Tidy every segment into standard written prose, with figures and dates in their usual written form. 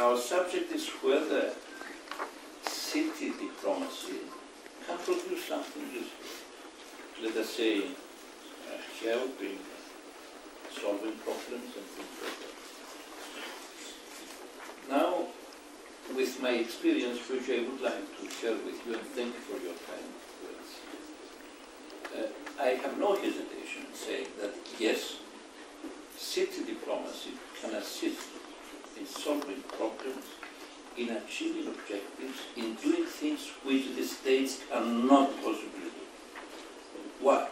Our subject is whether city diplomacy can produce something useful. Let us say, helping, solving problems and things like that. Now, with my experience, which I would like to share with you, and thank you for your time, I have no hesitation in saying that, yes, city diplomacy can assist in solving problems, in achieving objectives, in doing things which the states cannot possibly do. Why?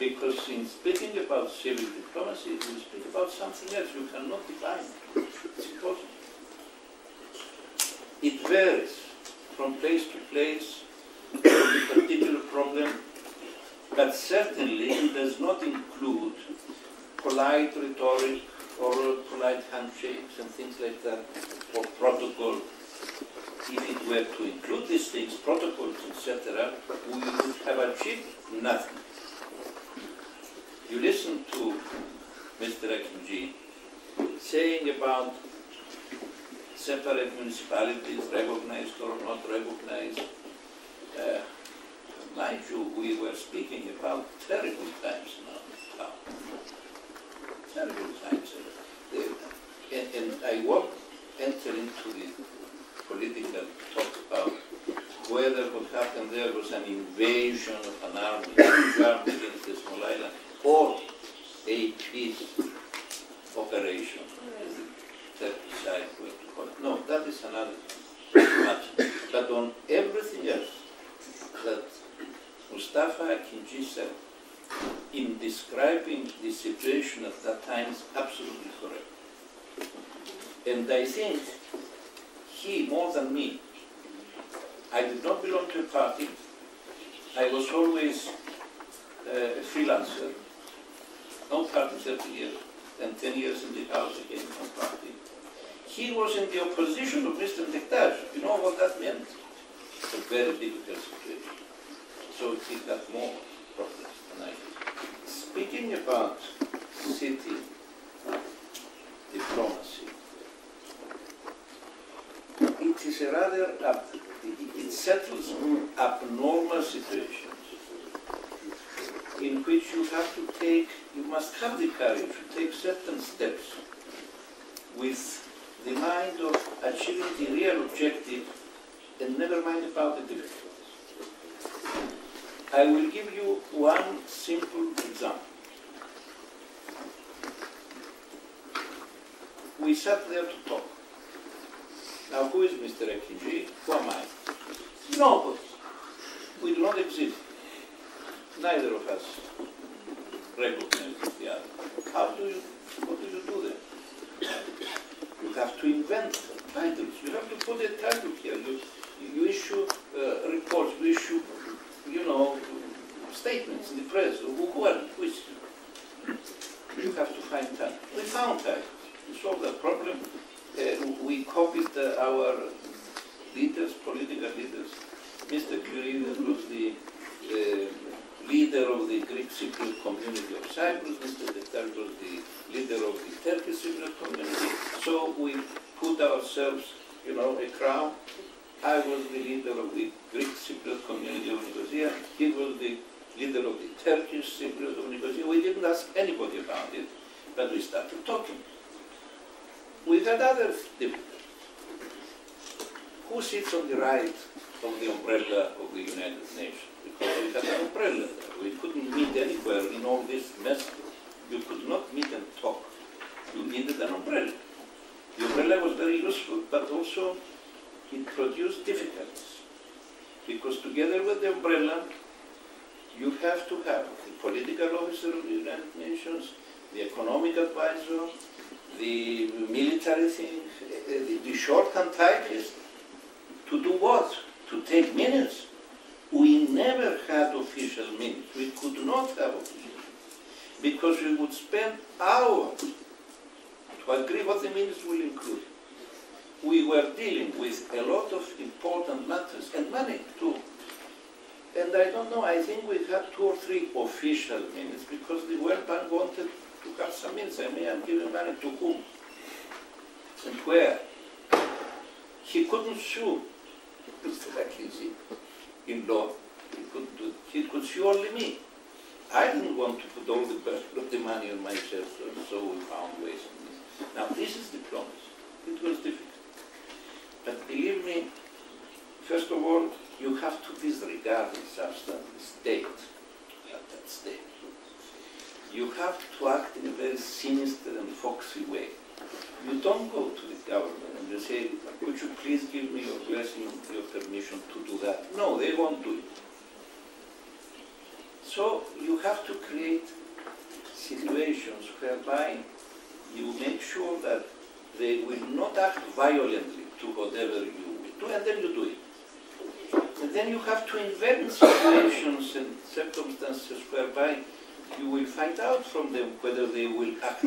Because in speaking about civil diplomacy, you speak about something else. You cannot define it. It's impossible. It varies from place to place, from the particular problem, but certainly it does not include polite rhetoric or polite handshakes and things like that, or protocol. If it were to include these things, protocols, etc., we would have achieved nothing. You listen to Mr. Akinji saying about separate municipalities, recognized or not recognized. Mind you, we were speaking about terrible times now. Terrible times. And I won't enter into the political talk about whether what happened there was an invasion of an army against the small island, or a peace operation, as the Turkish side were to call it. No, that is another matter. But on everything else that Mustafa Akinci said in describing the situation at that time is absolutely correct. And I think he, more than me, I did not belong to a party. I was always a freelancer. No party 30 years, and 10 years in the house again, no party. He was in the opposition of Mr. Denktaş. You know what that meant? It's a very difficult situation. So he got more problems than I did. Speaking about city diplomacy, it is a rather, it settles abnormal situations in which you have to take, you must have the courage to take certain steps with the mind of achieving the real objective and never mind about the difficulties. I will give you one simple example. We sat there to talk. Now, who is Mr. Akinci? Who am I? Nobody. We do not exist. Neither of us recognizes the other. What do you do then? You have to invent titles. You have to put a title here. You issue reports. You issue, statements in the press. Who are you? Who is you? You have to find titles. We found titles. We solved that problem. We copied our leaders, political leaders. Mr. Kyrianos was the leader of the Greek Cypriot community of Cyprus, Mr. Denktaş was the leader of the Turkish Cypriot community. So we put ourselves, a crown. I was the leader of the Greek Cypriot community of Nicosia. He was the leader of the Turkish Cypriot of Nicosia. We didn't ask anybody about it, but we started talking. We had other difficulties. Who sits on the right of the umbrella of the United Nations? Because we had an umbrella there. We couldn't meet anywhere in all this mess. You could not meet and talk. You needed an umbrella. The umbrella was very useful, but also it produced difficulties. Because together with the umbrella, you have to have the political officer of the United Nations, the economic advisor, the military thing, the shorthand typist, to do what? To take minutes. We never had official minutes. We could not have official minutes because we would spend hours to agree what the minutes will include. We were dealing with a lot of important matters and money too. And I don't know, I think we had 2 or 3 official minutes because the World Bank wanted to have some minutes. I mean, I'm giving money to whom? and where he couldn't shoot Mr. Akinci in law. He could shoot only me. I didn't want to put all the burden of the money on myself, so we found ways on this. Now, this is diplomacy. It was difficult. But believe me, first of all, you have to disregard in substance the state at that stage. You have to act in a very sinister and foxy way. You don't go to the government and they say, could you please give me your blessing, your permission to do that? No, they won't do it. So you have to create situations whereby you make sure that they will not act violently to whatever you will do, and then you do it. And then you have to invent situations and circumstances whereby you will find out from them whether they will act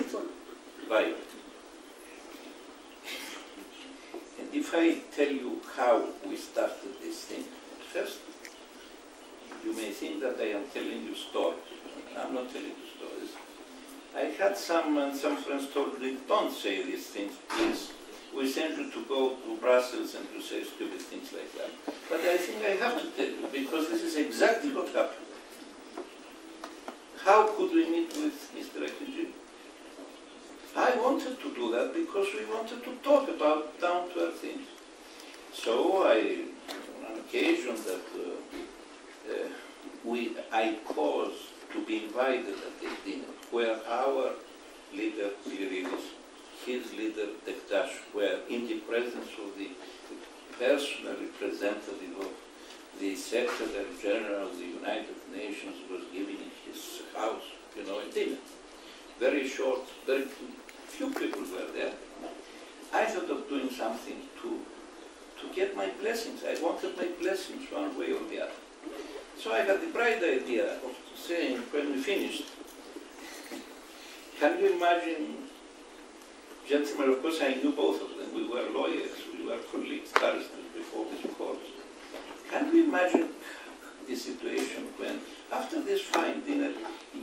violently. And if I tell you how we started this thing, first, you may think that I am telling you stories. I'm not telling you stories. I had some friends told me, don't say these things, please. We send you to go to Brussels and you say stupid things like that. But I think I have to tell you, because this is exactly what happened. How could we meet with Mr. Akinjil? I wanted to do that because we wanted to talk about down-to-earth things. So I, on an occasion that I caused to be invited at this dinner, where our leader, Clerides, his leader, Denktaş, were in the presence of the personal representative of the Secretary General of the United Nations, was giving his house, you know, a dinner. Very short, very few people were there. I thought of doing something to get my blessings. I wanted my blessings one way or the other. So I had the bright idea of saying, when we finished, can you imagine, gentlemen, of course I knew both of them, we were lawyers, we were colleagues, barristers before this court. Can you imagine the situation when, after this fine dinner,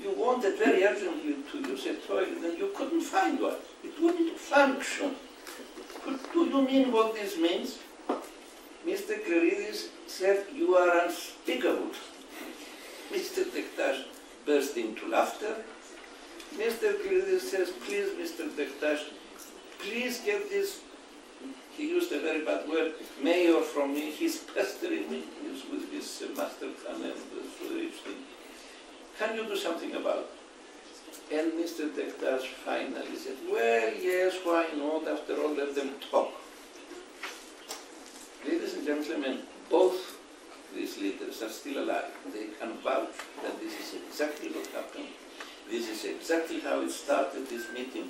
you wanted very urgently to use a toilet and you couldn't find one? It wouldn't function. Do you mean what this means? Mr. Clerides said, you are unspeakable. Mr. Denktaş burst into laughter. Mr. Clerides says, please, Mr. Denktaş, please get this, he used a very bad word, mayor from me, he's pestering me with his master plan and rich thing. Can you do something about it? And Mr. Denktaş finally said, well, yes, why not? After all, let them talk. Ladies and gentlemen, both these leaders are still alive. They can vouch that this is exactly what happened. This is exactly how it started, this meeting.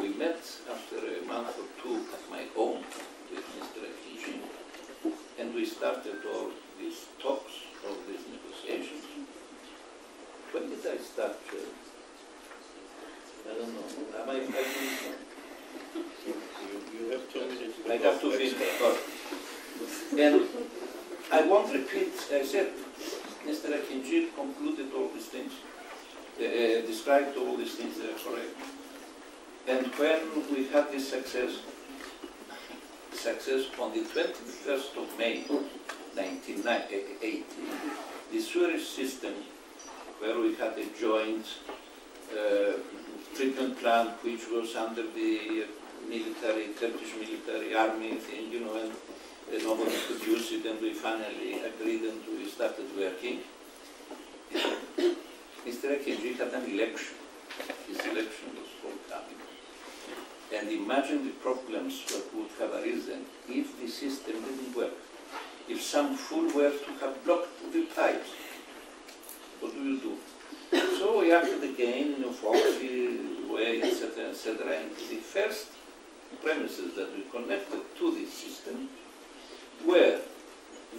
We met after a month or two at my home with Mr. Akinci, and we started all these talks, all these negotiations. When did I start? I don't know. Am I finished? You have 2 minutes. I have 2 minutes. And I won't repeat, I said, Mr. Akinci concluded all these things, described all these things that are correct. And when we had this success on the 21st of May, 1980, the sewage system, where we had a joint treatment plant which was under the military, Turkish military army thing, you know, and nobody could use it, and we finally agreed and we started working. Mr. Akinci had an election. His election was forthcoming. And imagine the problems that would have arisen if the system didn't work. If some fool were to have blocked the pipes, what do you do? So we acted again in a foxy way, etc., etc. And the first premises that we connected to this system were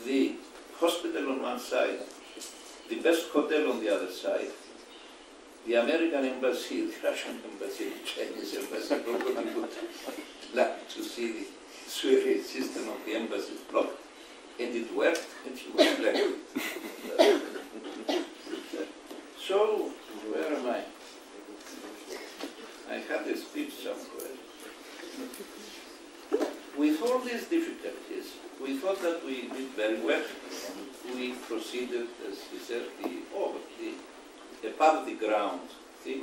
the hospital on one side, the best hotel on the other side, the American embassy, the Russian embassy, the Chinese embassy, nobody would like to see the sewage system of the embassy blocked. And it worked, and he was black. So, where am I? I had a speech somewhere. all these difficulties, we thought that we did very well. We proceeded, as he said, above the ground thing,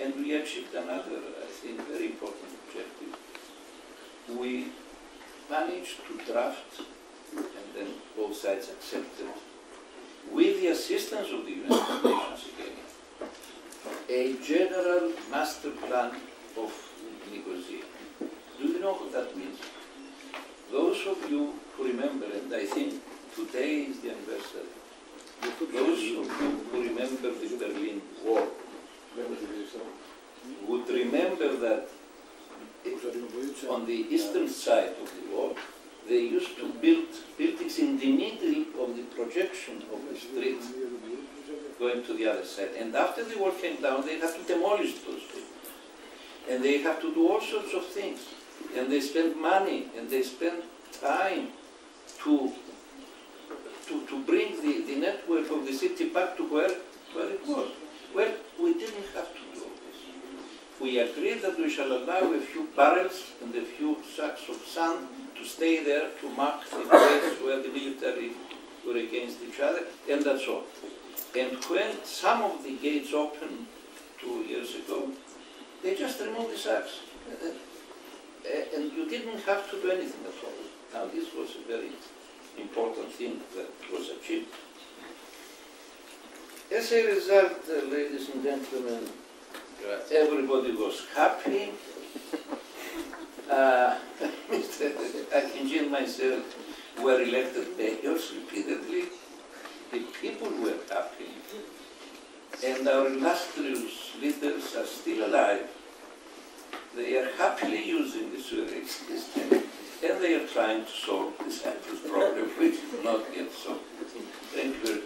and we achieved another, I think, very important objective. We managed to draft, and then both sides accepted, with the assistance of the United Nations again, a general master plan of Nicosia. Do you know what that means? Those of you who remember, and I think today is the anniversary, those of you who remember the Berlin Wall would remember that on the eastern side of the wall they used to build buildings in the middle of the projection of the street going to the other side. And after the wall came down, they had to demolish those buildings. And they had to do all sorts of things. And they spent money and they spent time to bring the network of the city back to where it was. Well, we didn't have to do this. We agreed that we shall allow a few barrels and a few sacks of sand to stay there to mark the place where the military were against each other, and that's all. And when some of the gates opened 2 years ago, they just removed the sacks. And you didn't have to do anything at all. Now, this was a very important thing that was achieved. As a result, ladies and gentlemen, everybody was happy. Mr. Akinci and myself were elected mayors repeatedly. The people were happy. And our illustrious leaders are still alive. They are happily using the sewage system. And they are trying to solve the Cyprus problem, which is not yet solved. Thank you very much.